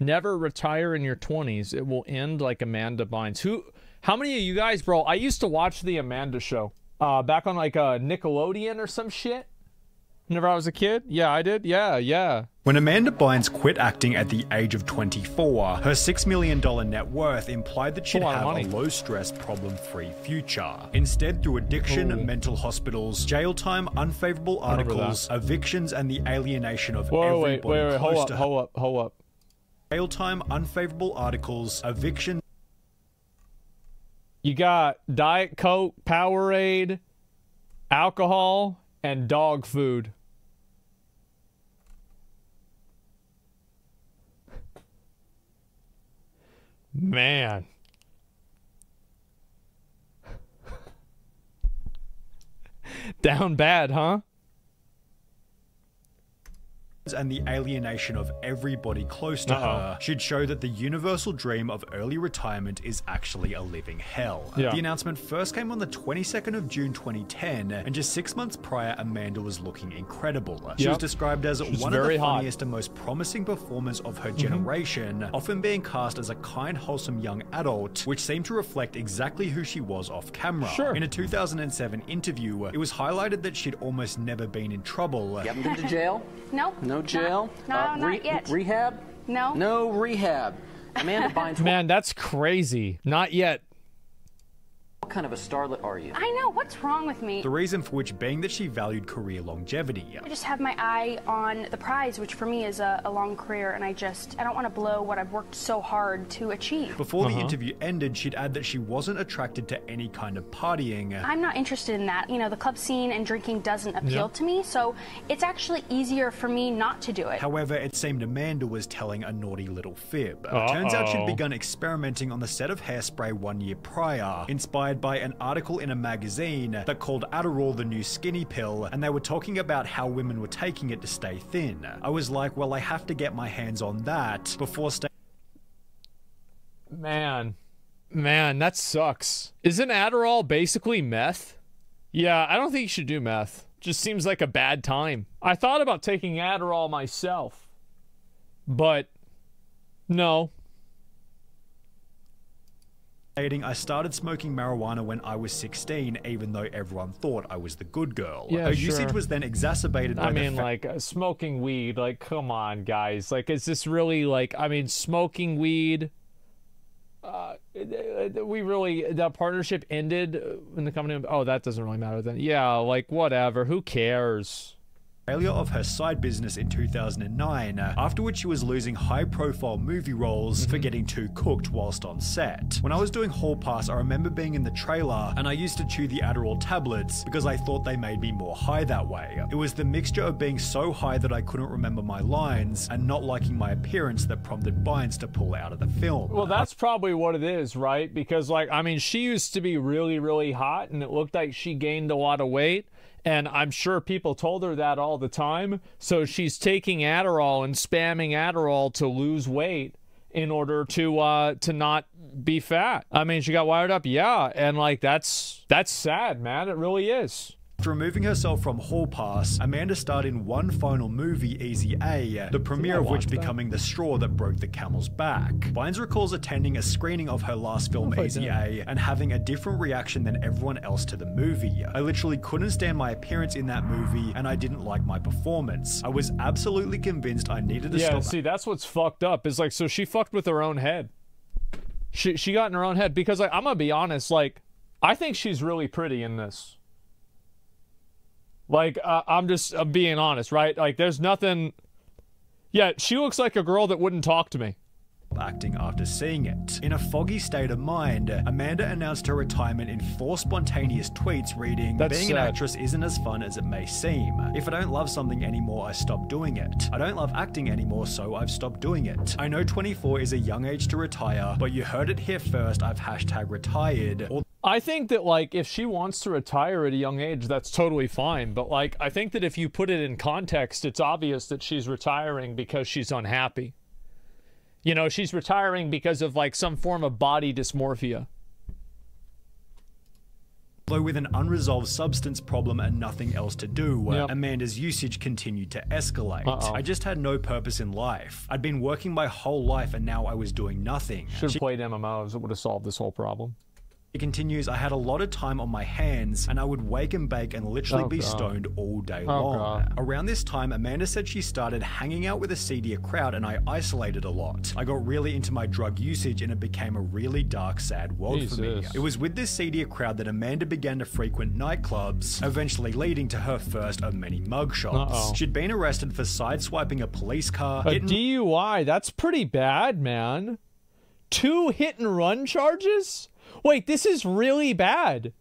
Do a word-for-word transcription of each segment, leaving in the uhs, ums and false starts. Never retire in your twenties. It will end like Amanda Bynes. Who? How many of you guys, bro? I used to watch the Amanda show uh, back on like uh, Nickelodeon or some shit. Whenever I was a kid? Yeah, I did. Yeah, yeah. When Amanda Bynes quit acting at the age of twenty-four, her six million dollars net worth implied that she'd a have a low-stress, problem-free future. Instead, through addiction, Ooh. mental hospitals, jail time, unfavorable articles, evictions, and the alienation of Whoa, everybody wait, wait, wait, close hold to up, her. Hold up, hold up. Jail time, unfavorable articles, eviction. You got Diet Coke, Powerade, alcohol, and dog food. Man. Down bad, huh? And the alienation of everybody close to Uh-oh. her should show that the universal dream of early retirement is actually a living hell. Yeah. The announcement first came on the twenty-second of June twenty ten, and just six months prior, Amanda was looking incredible. She yep. was described as She's one of the funniest hot. and most promising performers of her generation, mm-hmm. often being cast as a kind, wholesome young adult, which seemed to reflect exactly who she was off camera. Sure. In a two thousand seven interview, it was highlighted that she'd almost never been in trouble. You haven't been to jail? Nope. No. No jail? Not, no, uh, re not yet. Rehab? No. No rehab. Amanda Bynes. Man, that's crazy. Not yet. What kind of a starlet are you? I know. What's wrong with me? The reason for which being that she valued career longevity. I just have my eye on the prize, which for me is a, a long career, and I just, I don't want to blow what I've worked so hard to achieve. Before uh-huh. the interview ended, she'd add that she wasn't attracted to any kind of partying. I'm not interested in that. You know, the club scene and drinking doesn't appeal yep. to me, so it's actually easier for me not to do it. However, it seemed Amanda was telling a naughty little fib. Uh-oh. Turns out she'd begun experimenting on the set of Hairspray one year prior, inspired by an article in a magazine that called Adderall the new skinny pill, and they were talking about how women were taking it to stay thin. I was like, well, I have to get my hands on that before staying. Man, man, that sucks. Isn't Adderall basically meth? Yeah, I don't think you should do meth. Just seems like a bad time. I thought about taking Adderall myself, but no. I started smoking marijuana when I was sixteen, even though everyone thought I was the good girl. Yeah, Her sure. usage was then exacerbated by I mean, the like, uh, smoking weed, like, come on, guys. Like, is this really, like, I mean, smoking weed, uh, we really, that partnership ended in the company. Oh, that doesn't really matter then. Yeah, like, whatever, who cares? Failure of her side business in two thousand nine, after which she was losing high-profile movie roles mm-hmm. for getting too cooked whilst on set. When I was doing Hall Pass, I remember being in the trailer, and I used to chew the Adderall tablets because I thought they made me more high that way. It was the mixture of being so high that I couldn't remember my lines and not liking my appearance that prompted Bynes to pull out of the film. Well, that's probably what it is, right? Because, like, I mean, she used to be really, really hot, and it looked like she gained a lot of weight. And I'm sure people told her that all the time. So she's taking Adderall and spamming Adderall to lose weight in order to uh, to not be fat. I mean, she got wired up. Yeah. And like, that's that's sad, man. It really is. After removing herself from Hall Pass, Amanda starred in one final movie, Easy A, the premiere of which becoming the straw that broke the camel's back. Bynes recalls attending a screening of her last film, Easy A, and having a different reaction than everyone else to the movie. I literally couldn't stand my appearance in that movie, and I didn't like my performance. I was absolutely convinced I needed to stop. Yeah, see, that's what's fucked up. It's like, so she fucked with her own head. She, she got in her own head, because like, I'm gonna be honest, like, I think she's really pretty in this. Like, uh, I'm just I'm being honest, right? Like, there's nothing... Yeah, she looks like a girl that wouldn't talk to me. Acting after seeing it. In a foggy state of mind, Amanda announced her retirement in four spontaneous tweets reading, That's being sad. An actress isn't as fun as it may seem. If I don't love something anymore, I stop doing it. I don't love acting anymore, so I've stopped doing it. I know twenty-four is a young age to retire, but you heard it here first, I've hashtag retired. Or I think that, like, if she wants to retire at a young age, that's totally fine. But, like, I think that if you put it in context, it's obvious that she's retiring because she's unhappy. You know, she's retiring because of, like, some form of body dysmorphia. Although with an unresolved substance problem and nothing else to do, yep. Amanda's usage continued to escalate. Uh-oh. I just had no purpose in life. I'd been working my whole life and now I was doing nothing. Should have played M M Os. It would have solved this whole problem. It continues, I had a lot of time on my hands and I would wake and bake and literally oh, be God. stoned all day oh, long. God. Around this time, Amanda said she started hanging out with a seedier crowd and I isolated a lot. I got really into my drug usage and it became a really dark, sad world Jesus. for me. It was with this seedier crowd that Amanda began to frequent nightclubs, eventually leading to her first of many mugshots. Uh-oh. She'd been arrested for sideswiping a police car. A D U I, that's pretty bad, man. Two hit and run charges? Wait, this is really bad.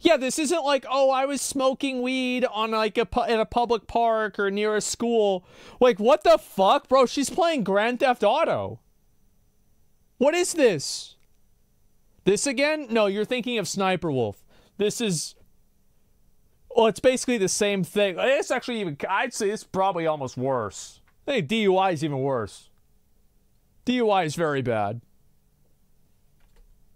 Yeah, this isn't like, oh, I was smoking weed on like a pu in a public park or near a school. Like, what the fuck? Bro, she's playing Grand Theft Auto. What is this? This again? No, you're thinking of Sniper Wolf. This is... Well, it's basically the same thing. It's actually even... I'd say it's probably almost worse. I think D U I is even worse. D U I is very bad.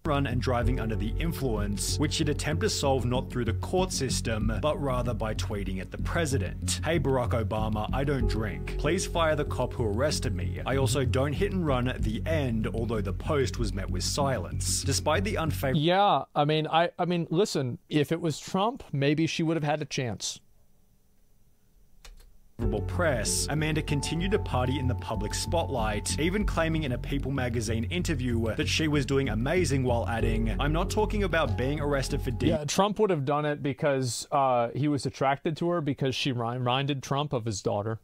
Run and driving under the influence, which she'd attempt to solve not through the court system, but rather by tweeting at the president. Hey Barack Obama, I don't drink. Please fire the cop who arrested me. I also don't hit and run at the end, although the post was met with silence. Despite the unfavorable- Yeah, I mean, I, I mean, listen, if it was Trump, maybe she would have had a chance. Press, Amanda continued to party in the public spotlight, even claiming in a People magazine interview that she was doing amazing while adding, I'm not talking about being arrested for D. Yeah, Trump would have done it because uh, he was attracted to her because she reminded Trump of his daughter.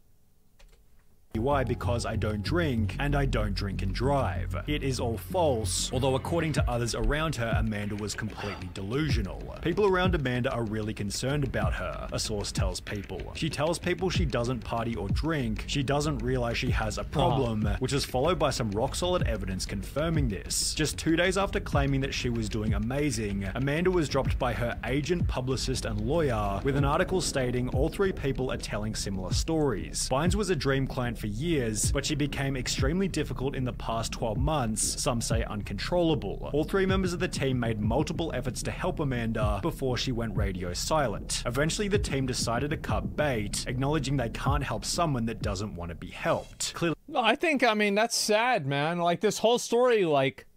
Why? Because I don't drink, and I don't drink and drive. It is all false, although according to others around her, Amanda was completely delusional. People around Amanda are really concerned about her, a source tells People. She tells People she doesn't party or drink, she doesn't realize she has a problem, uh-huh. which is followed by some rock-solid evidence confirming this. Just two days after claiming that she was doing amazing, Amanda was dropped by her agent, publicist, and lawyer with an article stating all three people are telling similar stories. Bynes was a dream client for years, but she became extremely difficult in the past twelve months, some say uncontrollable. All three members of the team made multiple efforts to help Amanda before she went radio silent. Eventually, the team decided to cut bait, acknowledging they can't help someone that doesn't want to be helped. Clearly, I think, I mean, that's sad, man. Like, this whole story, like...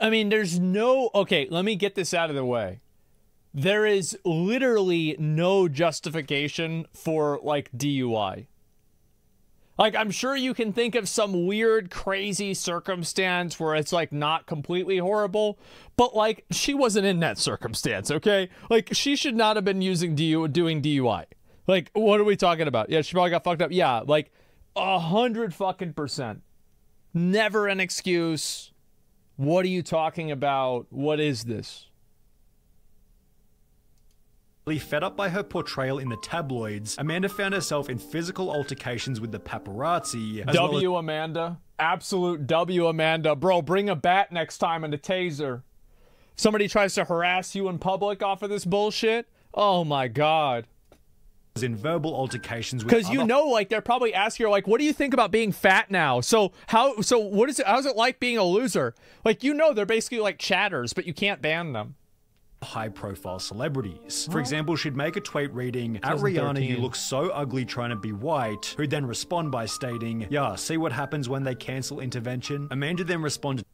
I mean, there's no... Okay, let me get this out of the way. There is literally no justification for, like, D U I. Like, I'm sure you can think of some weird, crazy circumstance where it's, like, not completely horrible. But, like, she wasn't in that circumstance, okay? Like, she should not have been using D U doing D U I. Like, what are we talking about? Yeah, she probably got fucked up. Yeah, like, a hundred fucking percent. Never an excuse. What are you talking about? What is this? Fed up by her portrayal in the tabloids, Amanda found herself in physical altercations with the paparazzi. W well Amanda. Absolute W Amanda. Bro, bring a bat next time and a taser. Somebody tries to harass you in public off of this bullshit? Oh my God. In verbal altercations with Because you know, like, they're probably asking her, like, what do you think about being fat now? So how, so what is it, how's it like being a loser? Like, you know, they're basically like chatters, but you can't ban them. High-profile celebrities. For example, she'd make a tweet reading, at Rihanna, you look so ugly trying to be white, who'd then respond by stating, yeah, see what happens when they cancel intervention? Amanda then responded,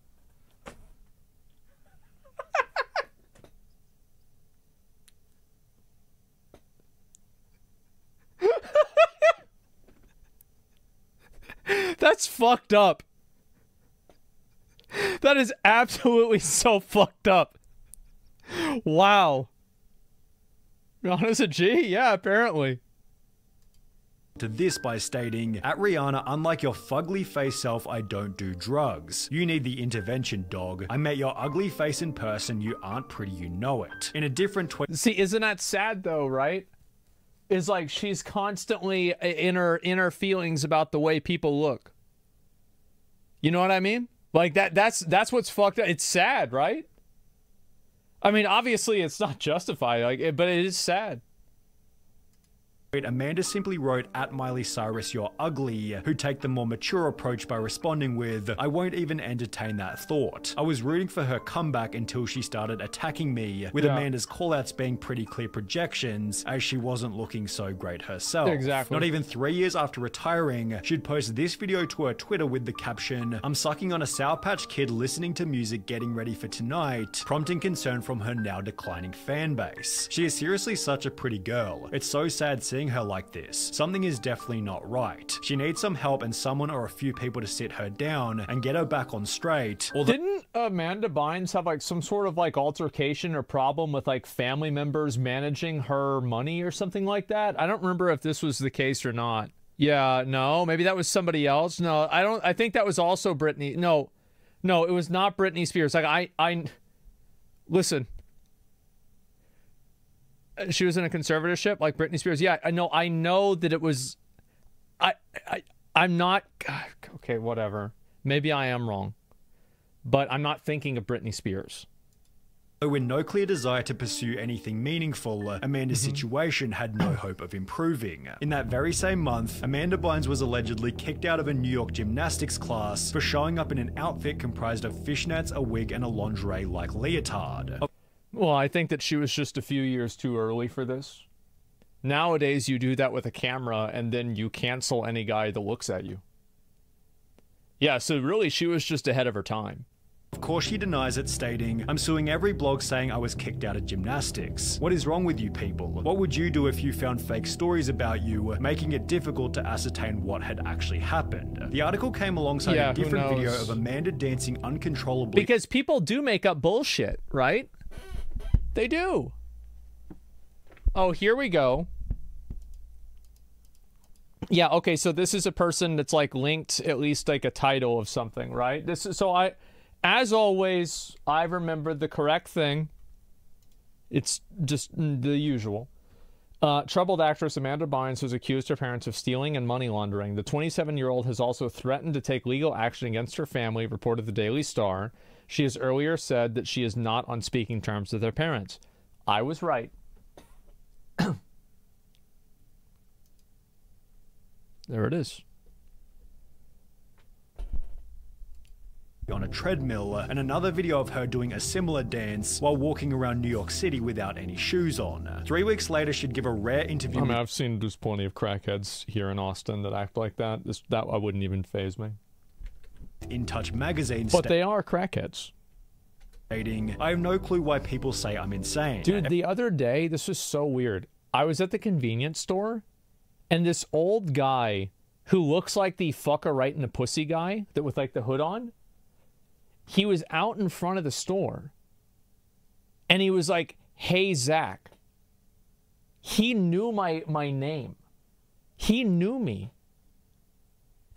that's fucked up. That is absolutely so fucked up. Wow. Rihanna's a G? Yeah, apparently. To this by stating, at Rihanna, unlike your fugly face self, I don't do drugs. You need the intervention, dog. I met your ugly face in person. You aren't pretty, you know it. In a different tweet. See, isn't that sad though, right? It's like she's constantly in her, in her feelings about the way people look. You know what I mean? Like that, that's, that's what's fucked up. It's sad, right? I mean, obviously, it's not justified, like, but it is sad. Amanda simply wrote at Miley Cyrus, "You're ugly," who take the more mature approach by responding with, "I won't even entertain that thought. I was rooting for her comeback until she started attacking me," with yeah. Amanda's callouts being pretty clear projections as she wasn't looking so great herself. Exactly. Not even three years after retiring, she'd post this video to her Twitter with the caption, "I'm sucking on a Sour Patch Kid listening to music getting ready for tonight," prompting concern from her now declining fan base. She is seriously such a pretty girl. It's so sad seeing her like this. Something is definitely not right. She needs some help and someone or a few people to sit her down and get her back on straight. Although didn't Amanda Bynes have like some sort of like altercation or problem with like family members managing her money or something like that? I don't remember if this was the case or not. Yeah, no, maybe that was somebody else. No, I don't. I think that was also Britney. No, no, it was not Britney Spears. Like I, I, listen. She was in a conservatorship like Britney Spears. Yeah, I know. I know that it was. I, I, I'm not. God, okay, whatever. Maybe I am wrong, but I'm not thinking of Britney Spears. With no clear desire to pursue anything meaningful, Amanda's mm-hmm. situation had no hope of improving. In that very same month, Amanda Bynes was allegedly kicked out of a New York gymnastics class for showing up in an outfit comprised of fishnets, a wig, and a lingerie-like leotard. Well, I think that she was just a few years too early for this. Nowadays, you do that with a camera and then you cancel any guy that looks at you. Yeah, so really she was just ahead of her time. Of course, she denies it, stating, "I'm suing every blog saying I was kicked out of gymnastics. What is wrong with you people? What would you do if you found fake stories about you, making it difficult to ascertain what had actually happened?" The article came alongside yeah, a different video of Amanda dancing uncontrollably. Because people do make up bullshit, right? They do. Oh, here we go. Yeah, okay, so this is a person that's like linked at least like a title of something, right? This is so I as always I remember the correct thing. It's just the usual. Uh, troubled actress Amanda Bynes has accused her parents of stealing and money laundering. The twenty-seven-year-old has also threatened to take legal action against her family, reported the Daily Star. She has earlier said that she is not on speaking terms with her parents. I was right. There it is. On a treadmill, and another video of her doing a similar dance while walking around New York City without any shoes on. Three weeks later, she'd give a rare interview. I mean, I've seen there's plenty of crackheads here in Austin that act like that. This, that I wouldn't even faze me. In Touch magazine, but they are crackheads. Stating, "I have no clue why people say I'm insane." Dude, the other day, this was so weird. I was at the convenience store, and this old guy who looks like the fucker right in the pussy guy that with like the hood on. He was out in front of the store and he was like, "Hey, Zach." He knew my, my name. He knew me.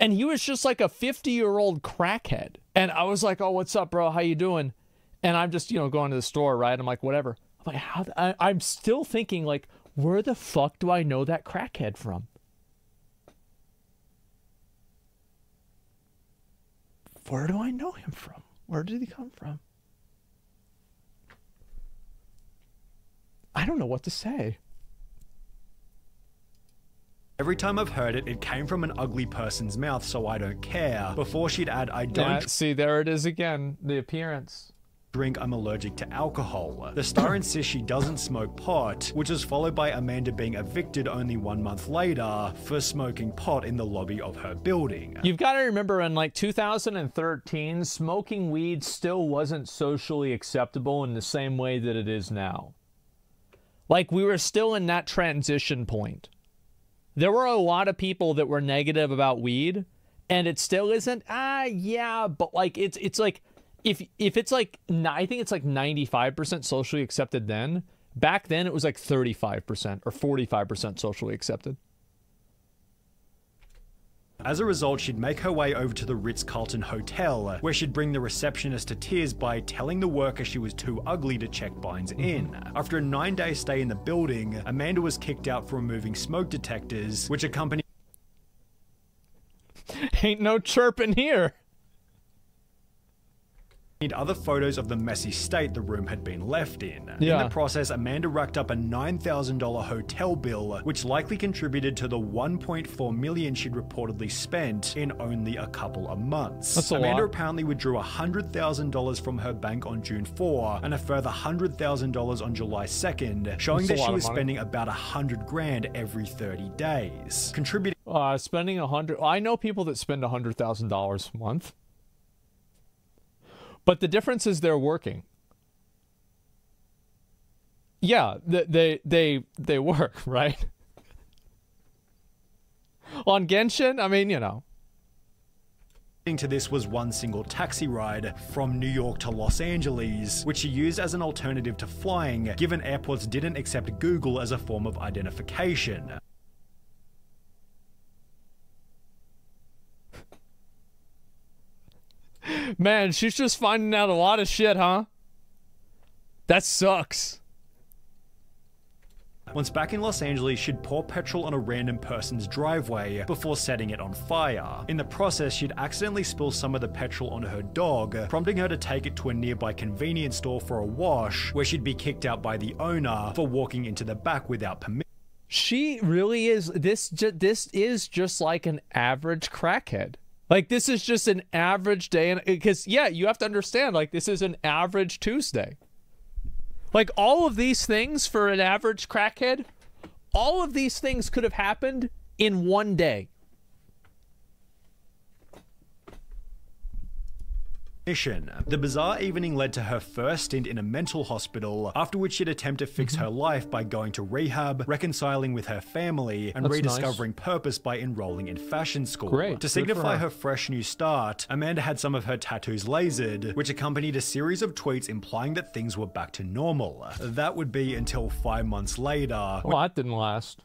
And he was just like a fifty year old crackhead. And I was like, "Oh, what's up, bro? How you doing?" And I'm just, you know, going to the store, right? I'm like, whatever. I'm like, how, I, I'm still thinking like, where the fuck do I know that crackhead from? Where do I know him from? Where did he come from? I don't know what to say. "Every time I've heard it, it came from an ugly person's mouth, so I don't care." Before she'd add, "I don't..." Yeah, see, there it is again, the appearance. "Drink, I'm allergic to alcohol." The star insists she doesn't smoke pot, which is followed by Amanda being evicted only one month later for smoking pot in the lobby of her building. You've got to remember in like two thousand thirteen, smoking weed still wasn't socially acceptable in the same way that it is now. Like we were still in that transition point. There were a lot of people that were negative about weed, and it still isn't. Ah, yeah, but like it's it's like if if it's like I think it's like ninety-five percent socially accepted then. Back then it was like thirty-five percent or forty-five percent socially accepted. As a result, she'd make her way over to the Ritz-Carlton Hotel, where she'd bring the receptionist to tears by telling the worker she was too ugly to check Bynes in. After a nine-day stay in the building, Amanda was kicked out for removing smoke detectors, which accompanied... Ain't no chirping here! Need other photos of the messy state the room had been left in. Yeah. In the process, Amanda racked up a nine thousand dollar hotel bill, which likely contributed to the one point four million dollars she'd reportedly spent in only a couple of months. That's a Amanda lot. Apparently withdrew one hundred thousand dollars from her bank on June fourth and a further one hundred thousand dollars on July second, showing That's that she was spending about one hundred grand every thirty days. Contributing Uh, spending a hundred. I know people that spend a hundred thousand dollars a month, but the difference is they're working. Yeah, they they they, they work, right? On Genshin, I mean, you know. To this was one single taxi ride from New York to Los Angeles, which she used as an alternative to flying, given airports didn't accept Google as a form of identification. Man, she's just finding out a lot of shit, huh? That sucks. Once back in Los Angeles, she'd pour petrol on a random person's driveway before setting it on fire. In the process, she'd accidentally spill some of the petrol on her dog, prompting her to take it to a nearby convenience store for a wash, where she'd be kicked out by the owner for walking into the back without permission. She really is, this, this is just like an average crackhead. Like, this is just an average day, and because, yeah, you have to understand, like, this is an average Tuesday. Like, all of these things for an average crackhead, all of these things could have happened in one day. The bizarre evening led to her first stint in a mental hospital, after which she'd attempt to fix her life by going to rehab, reconciling with her family, and That's rediscovering nice. purpose by enrolling in fashion school. Great. To signify her. her fresh new start, Amanda had some of her tattoos lasered, which accompanied a series of tweets implying that things were back to normal. That would be until five months later. Well, that didn't last.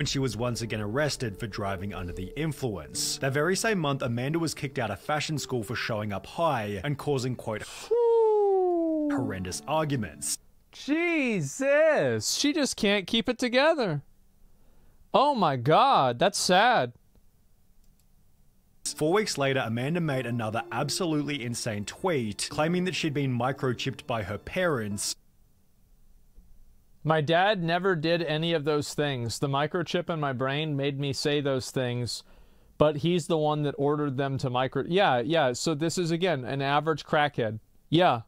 When she was once again arrested for driving under the influence. That very same month, Amanda was kicked out of fashion school for showing up high and causing, quote, horrendous arguments. Jesus, she just can't keep it together. Oh my God, that's sad. Four weeks later, Amanda made another absolutely insane tweet, claiming that she'd been microchipped by her parents. My dad never did any of those things. The microchip in my brain made me say those things, but he's the one that ordered them to micro... Yeah, yeah, so this is, again, an average crackhead. Yeah.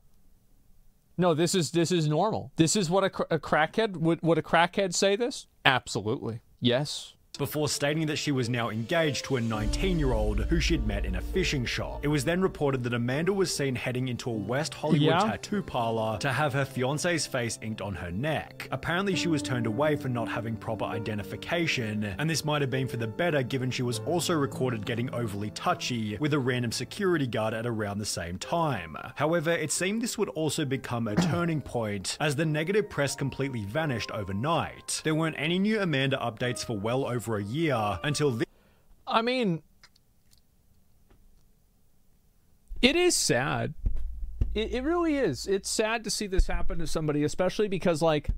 No, this is this is normal. This is what a, cr a crackhead... Would, would a crackhead say this? Absolutely. Yes. Before stating that she was now engaged to a nineteen year old who she'd met in a fishing shop. It was then reported that Amanda was seen heading into a West Hollywood yeah. tattoo parlor to have her fiance's face inked on her neck. Apparently she was turned away for not having proper identification, and this might have been for the better given she was also recorded getting overly touchy with a random security guard at around the same time. However, it seemed this would also become a turning point as the negative press completely vanished overnight. There weren't any new Amanda updates for well over for a year until this I mean it is sad it, it really is it's sad to see this happen to somebody, especially because, like,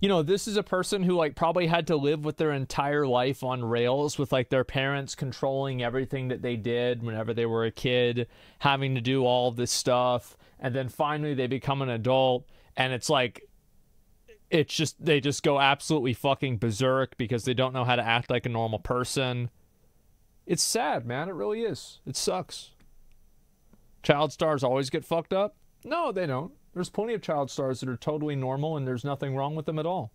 you know, this is a person who, like, probably had to live with their entire life on rails, with, like, their parents controlling everything that they did whenever they were a kid, having to do all this stuff, and then finally they become an adult and it's like It's just, they just go absolutely fucking berserk because they don't know how to act like a normal person. It's sad, man. It really is. It sucks. Child stars always get fucked up? No, they don't. There's plenty of child stars that are totally normal and there's nothing wrong with them at all.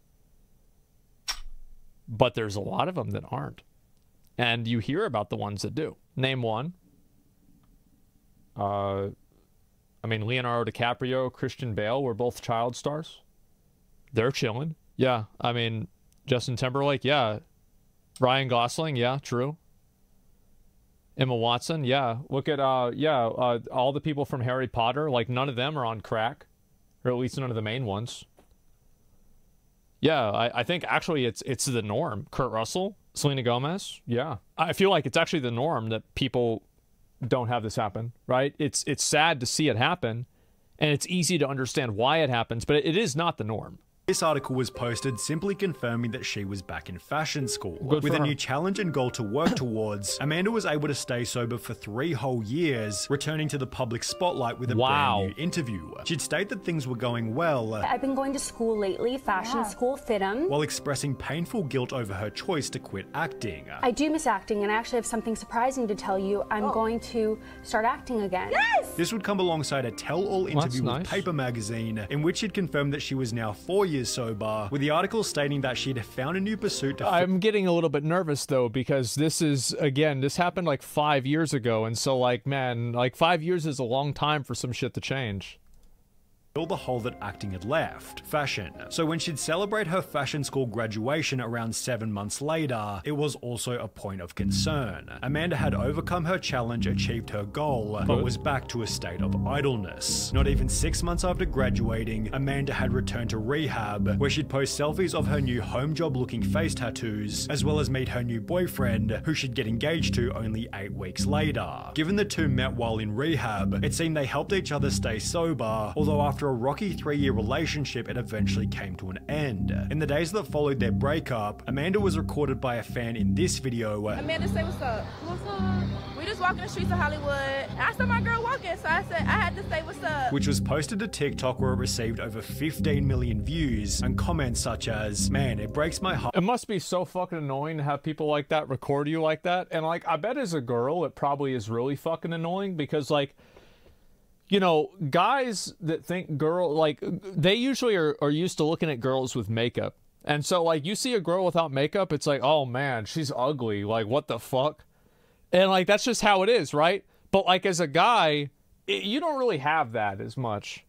But there's a lot of them that aren't. And you hear about the ones that do. Name one. Uh, I mean, Leonardo DiCaprio, Christian Bale were both child stars. They're chilling. Yeah. I mean, Justin Timberlake. Yeah. Ryan Gosling. Yeah. True. Emma Watson. Yeah. Look at, uh, yeah. Uh, all the people from Harry Potter, like, none of them are on crack, or at least none of the main ones. Yeah. I, I think actually it's, it's the norm. Kurt Russell, Selena Gomez. Yeah. I feel like it's actually the norm that people don't have this happen, right? It's, it's sad to see it happen, and it's easy to understand why it happens, but it is not the norm. This article was posted simply confirming that she was back in fashion school. Good With a her. new challenge and goal to work towards, Amanda was able to stay sober for three whole years, returning to the public spotlight with a wow. brand new interview. She'd state that things were going well. I've been going to school lately, fashion yeah. school, F I T M. While expressing painful guilt over her choice to quit acting. I do miss acting, and I actually have something surprising to tell you. I'm oh. going to start acting again. Yes! This would come alongside a tell-all interview well, with nice. Paper Magazine, in which she'd confirmed that she was now four years is sober, with the article stating that she'd found a new pursuit to I'm getting a little bit nervous though, because this is, again, this happened like five years ago, and so like, man, like five years is a long time for some shit to change. Fill the hole that acting had left. Fashion. So when she'd celebrate her fashion school graduation around seven months later, it was also a point of concern. Amanda had overcome her challenge, achieved her goal, but was back to a state of idleness. Not even six months after graduating, Amanda had returned to rehab, where she'd post selfies of her new home job looking face tattoos, as well as meet her new boyfriend, who she'd get engaged to only eight weeks later. Given the two met while in rehab, it seemed they helped each other stay sober, although after After a rocky three-year relationship, it eventually came to an end. In the days that followed their breakup, Amanda was recorded by a fan in this video. Amanda, say what's up. What's up? We just walking the streets of Hollywood. I saw my girl walking, so I said I had to say what's up. Which was posted to TikTok, where it received over fifteen million views and comments such as, "Man, it breaks my heart." It must be so fucking annoying to have people like that record you like that. And like, I bet as a girl, it probably is really fucking annoying, because like, you know, guys that think girl, like, they usually are, are used to looking at girls with makeup. And so, like, you see a girl without makeup, it's like, oh, man, she's ugly. Like, what the fuck? And, like, that's just how it is, right? But, like, as a guy, it, you don't really have that as much.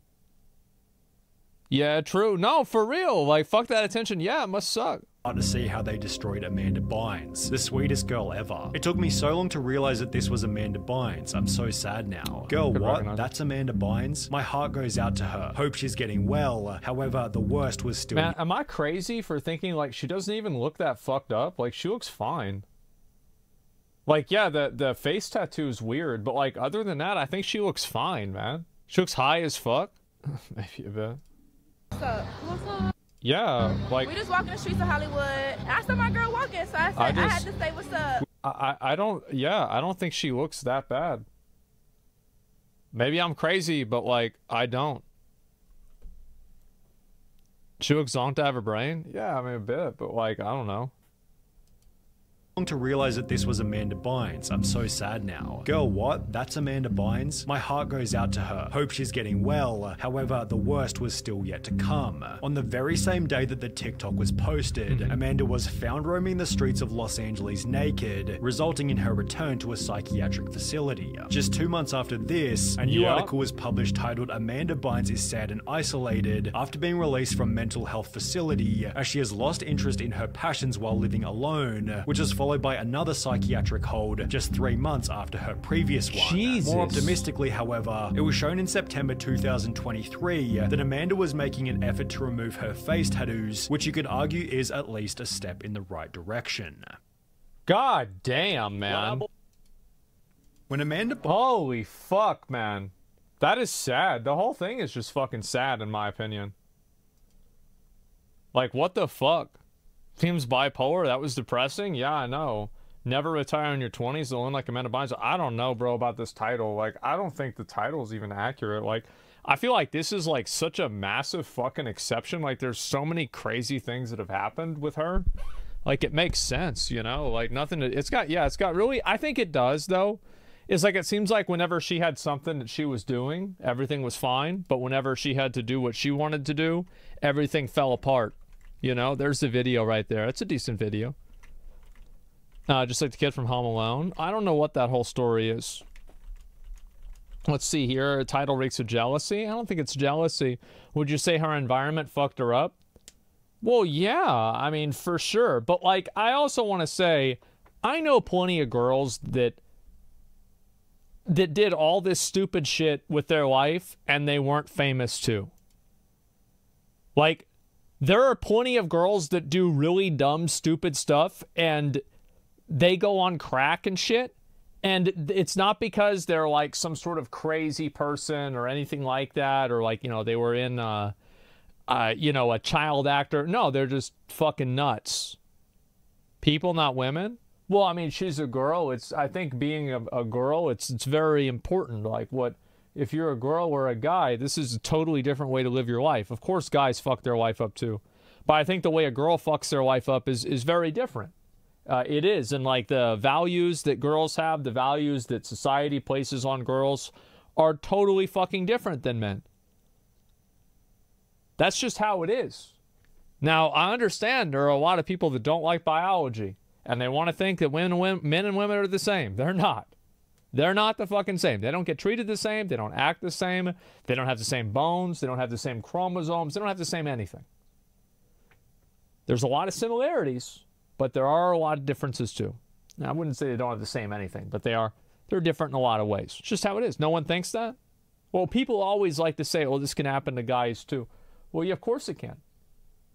Yeah, true. No, for real. Like, fuck that attention. Yeah, it must suck. To see how they destroyed Amanda Bynes, the sweetest girl ever. It took me so long to realize that this was Amanda Bynes. I'm so sad now. Girl, Could what? Recognize. That's Amanda Bynes? My heart goes out to her. Hope she's getting well. However, the worst was still- Man, am I crazy for thinking like she doesn't even look that fucked up? Like, she looks fine. Like, yeah, the, the face tattoo is weird, but like, other than that, I think she looks fine, man. She looks high as fuck. Maybe a bit. What's up? What's up? Yeah, like we just walking the streets of Hollywood. I saw my girl walking, so I said I, just, I had to say what's up. I I don't yeah, I don't think she looks that bad. Maybe I'm crazy, but like I don't. She looks zonked to have a brain? Yeah, I mean a bit, but like I don't know. To realize that this was Amanda Bynes. I'm so sad now. Girl, what? That's Amanda Bynes? My heart goes out to her. Hope she's getting well. However, the worst was still yet to come. On the very same day that the TikTok was posted, Amanda was found roaming the streets of Los Angeles naked, resulting in her return to a psychiatric facility. Just two months after this, a new yep. article was published titled "Amanda Bynes is sad and isolated after being released from mental health facility as she has lost interest in her passions while living alone," which is followed by another psychiatric hold just three months after her previous one. Jesus. More optimistically, however, it was shown in September two thousand twenty-three that Amanda was making an effort to remove her face tattoos, which you could argue is at least a step in the right direction. God damn, man. When Amanda... Holy fuck, man. That is sad. The whole thing is just fucking sad, in my opinion. Like, what the fuck? Seems bipolar. That was depressing. Yeah, I know. Never retire in your twenties. The one like Amanda Bynes. I don't know, bro, about this title. Like, I don't think the title's even accurate. Like, I feel like this is like such a massive fucking exception. Like, there's so many crazy things that have happened with her. Like, it makes sense, you know. Like, nothing. To, it's got. Yeah, it's got really. I think it does though. It's like it seems like whenever she had something that she was doing, everything was fine. But whenever she had to do what she wanted to do, everything fell apart. You know, there's the video right there. It's a decent video. Uh, just like the kid from Home Alone. I don't know what that whole story is. Let's see here. Title reeks of jealousy. I don't think it's jealousy. Would you say her environment fucked her up? Well, yeah. I mean, for sure. But, like, I also want to say, I know plenty of girls that that did all this stupid shit with their life, and they weren't famous, too. Like... There are plenty of girls that do really dumb, stupid stuff, and they go on crack and shit. And it's not because they're, like, some sort of crazy person or anything like that, or, like, you know, they were in, uh, uh, you know, a child actor. No, they're just fucking nuts. People, not women. Well, I mean, she's a girl. It's, I think being a, a girl, it's it's very important. Like, what if you're a girl or a guy, this is a totally different way to live your life. Of course, guys fuck their wife up too. But I think the way a girl fucks their wife up is, is very different. Uh, it is. And like the values that girls have, the values that society places on girls are totally fucking different than men. That's just how it is. Now, I understand there are a lot of people that don't like biology and they want to think that men and women, men and women are the same. They're not. They're not the fucking same. They don't get treated the same. They don't act the same. They don't have the same bones. They don't have the same chromosomes. They don't have the same anything. There's a lot of similarities, but there are a lot of differences too. Now, I wouldn't say they don't have the same anything, but they are, they're different in a lot of ways. It's just how it is. No one thinks that. Well, people always like to say, well, this can happen to guys too. Well, yeah, of course it can.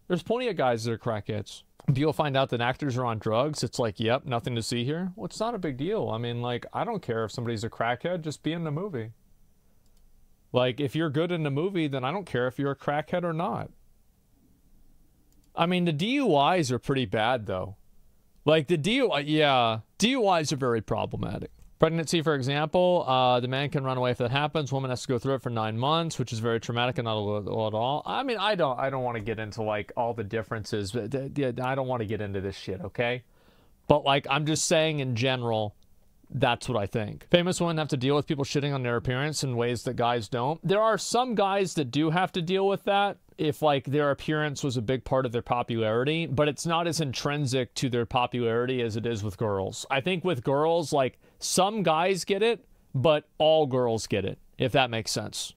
There's plenty of guys that are crackheads. People find out that actors are on drugs. It's like, yep, nothing to see here. Well, it's not a big deal. I mean, like, I don't care if somebody's a crackhead, just be in the movie. Like, if you're good in the movie, then I don't care if you're a crackhead or not. I mean, the D U Is are pretty bad, though. Like, the D U I, yeah, D U Is are very problematic. Pregnancy, for example, uh, the man can run away if that happens. Woman has to go through it for nine months, which is very traumatic and not all at all. I mean, I don't, I don't want to get into, like, all the differences. But th th I don't want to get into this shit, okay? But, like, I'm just saying in general, that's what I think. Famous women have to deal with people shitting on their appearance in ways that guys don't. There are some guys that do have to deal with that if, like, their appearance was a big part of their popularity. But it's not as intrinsic to their popularity as it is with girls. I think with girls, like, some guys get it, but all girls get it, if that makes sense.